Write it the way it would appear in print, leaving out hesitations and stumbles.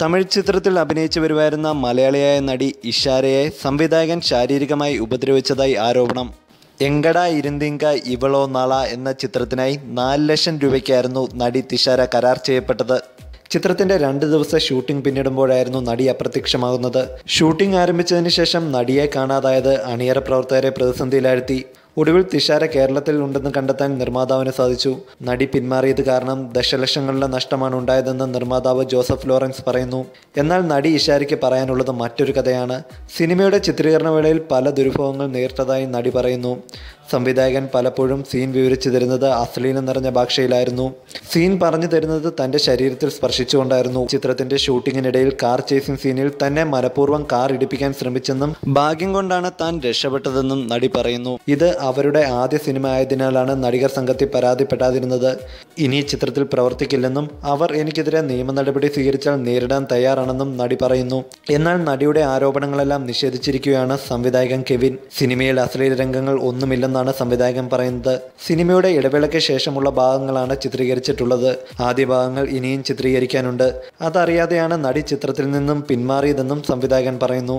തമിഴ് ചിത്രത്തിൽ അഭിനയിച്ചു വരുവായിരുന്ന മലയാളിയായ നടി ഇഷാരയെ സംവിധായകൻ ശാരീരികമായി ഉപദ്രവിച്ചതായി ആരോപണം. എങ്കട ഇരുന്തിങ്ക ഇവളോ നാള എന്ന ചിത്രത്തിനായി 4 ലക്ഷം രൂപയ്ക്കായിരുന്നു നടി തിഷാര കരാർ ചെയ്യപ്പെട്ടത്. ചിത്രത്തിന്റെ 2 ദിവസത്തെ ഷൂട്ടിംഗ് പിന്നിടുമ്പോഴായിരുന്നു നടി അപ്രത്യക്ഷമാകുന്നത്. ഷൂട്ടിംഗ് ആരംഭിച്ചതിന് ശേഷം നടിയെ കാണാതായത് അണിയറ പ്രവർത്തകരെ പ്രതിസന്ധിയിലാഴ്ത്തി. ഒടുവിൽ തിഷാര കേരളത്തിൽ ഉണ്ടെന്ന് കണ്ടെത്താൻ നിർമ്മാതാവിന് സാധിച്ചു. നടി പിന്മാറിയത് കാരണം ദശലക്ഷങ്ങളുടെ നഷ്ടമാണ് ഉണ്ടായതെന്ന് നിർമ്മാതാവ് ജോസഫ് ലോറൻസ് പറയുന്നു. എന്നാൽ നടി ഇഷാരയ്ക്ക് പറയാനുള്ളത് മറ്റൊരു കഥയാണ്. സിനിമയുടെ ചിത്രീകരണ വേളയിൽ പല ദുരനുഭവങ്ങൾ നേരിട്ടതായി നടി പറയുന്നു. സംവിധായകൻ പലപ്പോഴും സീൻ വിവരിച്ചു തരുന്നത് അശ്ലീലം നിറഞ്ഞ ഭാഷയിലായിരുന്നു. സീൻ പറഞ്ഞു തരുന്നത് തൻ്റെ ശരീരത്തിൽ സ്പർശിച്ചുകൊണ്ടായിരുന്നു. ചിത്രത്തിന്റെ ഷൂട്ടിങ്ങിനിടയിൽ കാർ ചേസിംഗ് സീനിൽ തന്നെ മനഃപൂർവ്വം കാർ ഇടിപ്പിക്കാൻ ശ്രമിച്ചെന്നും ഭാഗ്യം കൊണ്ടാണ് താൻ രക്ഷപ്പെട്ടതെന്നും നടി പറയുന്നു. ഇത് അവരുടെ ആദ്യ സിനിമ ആയതിനാലാണ് നടികർ സംഘത്തിൽ പരാതിപ്പെടാതിരുന്നത്. ഇനി ചിത്രത്തിൽ പ്രവർത്തിക്കില്ലെന്നും അവർ എനിക്കെതിരെ നിയമ നടപടി സ്വീകരിച്ചാൽ നേരിടാൻ തയ്യാറാണെന്നും നടി പറയുന്നു. എന്നാൽ നടിയുടെ ആരോപണങ്ങളെല്ലാം നിഷേധിച്ചിരിക്കുകയാണ് സംവിധായകൻ കെവിൻ. സിനിമയിൽ അശ്ലീല രംഗങ്ങൾ ഒന്നുമില്ലെന്നാണ് സംവിധായകൻ പറയുന്നത്. സിനിമയുടെ ഇടവേളയ്ക്ക് ശേഷമുള്ള ഭാഗങ്ങളാണ് ചിത്രീകരിച്ചിട്ടുള്ളത്. ആദ്യ ഭാഗങ്ങൾ ഇനിയും ചിത്രീകരിക്കാനുണ്ട്. അതറിയാതെയാണ് നടി ചിത്രത്തിൽ നിന്നും പിന്മാറിയതെന്നും സംവിധായകൻ പറയുന്നു.